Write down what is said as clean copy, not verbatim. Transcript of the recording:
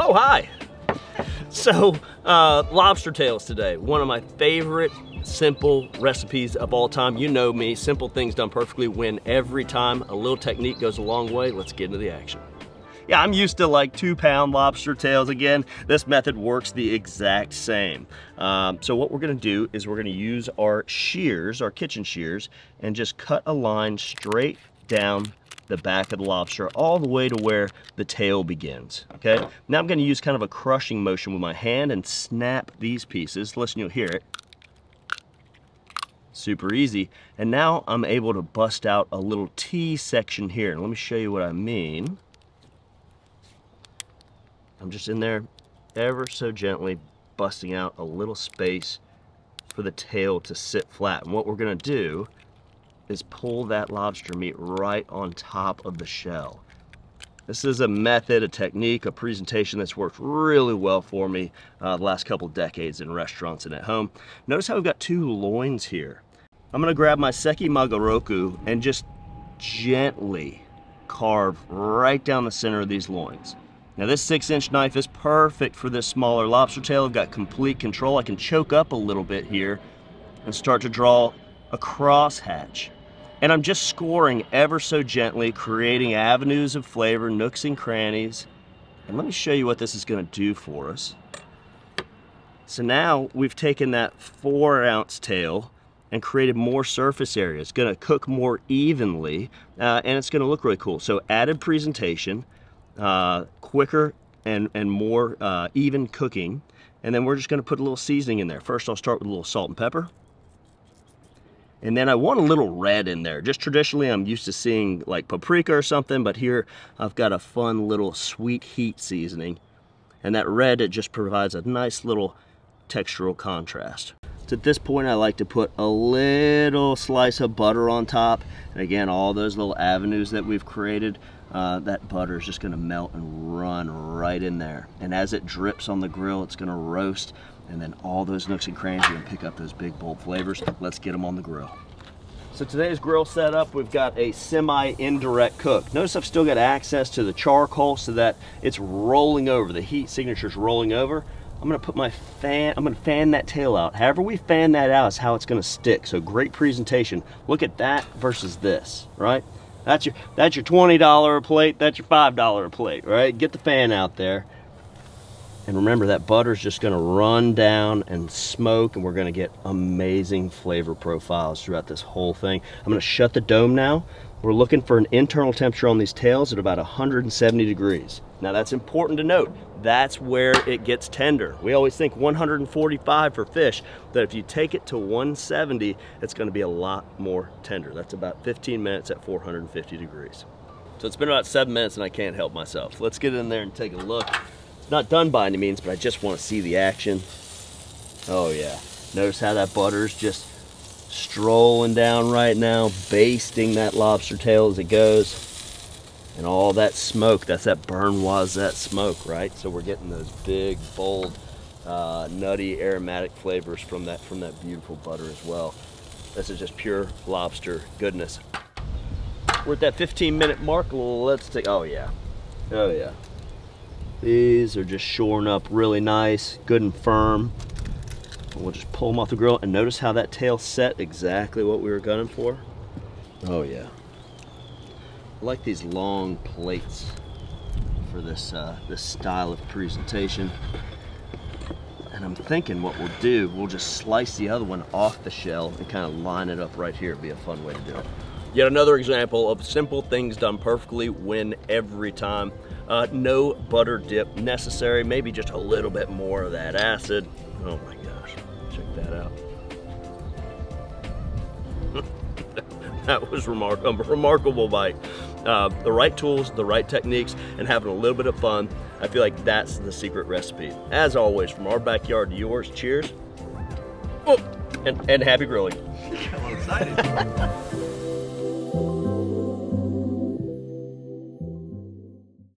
Oh, hi. So, lobster tails today. One of my favorite simple recipes of all time. You know me, simple things done perfectly win every time. A little technique goes a long way. Let's get into the action. Yeah, I'm used to like 2-pound lobster tails. Again, this method works the exact same. So what we're gonna do is we're gonna use our shears, our kitchen shears, and just cut a line straight down the back of the lobster all the way to where the tail begins, okay? Now I'm gonna use kind of a crushing motion with my hand and snap these pieces. Listen, you'll hear it. Super easy. And now I'm able to bust out a little T section here. And let me show you what I mean. I'm just in there ever so gently busting out a little space for the tail to sit flat. And what we're gonna do is pull that lobster meat right on top of the shell. This is a method, a technique, a presentation that's worked really well for me the last couple decades in restaurants and at home. Notice how we've got 2 loins here. I'm gonna grab my seki magoroku and just gently carve right down the center of these loins. Now this 6-inch knife is perfect for this smaller lobster tail. I've got complete control. I can choke up a little bit here and start to draw a crosshatch. And I'm just scoring ever so gently, creating avenues of flavor, nooks and crannies. And let me show you what this is gonna do for us. So now we've taken that 4-ounce tail and created more surface area. It's gonna cook more evenly and it's gonna look really cool. So added presentation, quicker and more even cooking. And then we're just gonna put a little seasoning in there. First, I'll start with a little salt and pepper. And then I want a little red in there. Just traditionally, I'm used to seeing like paprika or something, but here I've got a fun little sweet heat seasoning. And that red, it just provides a nice little textural contrast. So at this point, I like to put a little slice of butter on top. And again, all those little avenues that we've created, that butter is just gonna melt and run right in there. And as it drips on the grill, it's gonna roast. And then all those nooks and crannies, you're gonna pick up those big, bold flavors. Let's get them on the grill. So today's grill setup, we've got a semi-indirect cook. Notice I've still got access to the charcoal so that it's rolling over, the heat signature's rolling over. I'm gonna put my fan, I'm gonna fan that tail out. However we fan that out is how it's gonna stick. So great presentation. Look at that versus this, right? That's your $20 plate, that's your $5 plate, right? Get the fan out there. And remember, that butter's just gonna run down and smoke, and we're gonna get amazing flavor profiles throughout this whole thing. I'm gonna shut the dome now. We're looking for an internal temperature on these tails at about 170 degrees. Now that's important to note. That's where it gets tender. We always think 145 for fish, but if you take it to 170, it's gonna be a lot more tender. That's about 15 minutes at 450 degrees. So it's been about 7 minutes and I can't help myself. Let's get in there and take a look. Not done by any means, but I just want to see the action. Oh yeah, notice how that butter's just strolling down right now, basting that lobster tail as it goes. And all that smoke, that's that Bernoisette smoke, right? So we're getting those big, bold, nutty, aromatic flavors from that beautiful butter as well. This is just pure lobster goodness. We're at that 15-minute mark. Let's take, oh yeah, oh yeah. These are just shoring up really nice, good and firm. And we'll just pull them off the grill, and notice how that tail set exactly what we were gunning for. Oh yeah. I like these long plates for this, this style of presentation. And I'm thinking what we'll do, we'll just slice the other one off the shell and kind of line it up right here. It'd be a fun way to do it. Yet another example of simple things done perfectly win every time. No butter dip necessary, maybe just a little bit more of that acid. Oh my gosh, check that out. That was a remarkable bite. The right tools, the right techniques, and having a little bit of fun. I feel like that's the secret recipe. As always, from our backyard to yours, cheers. Oh, and happy grilling. I'm excited.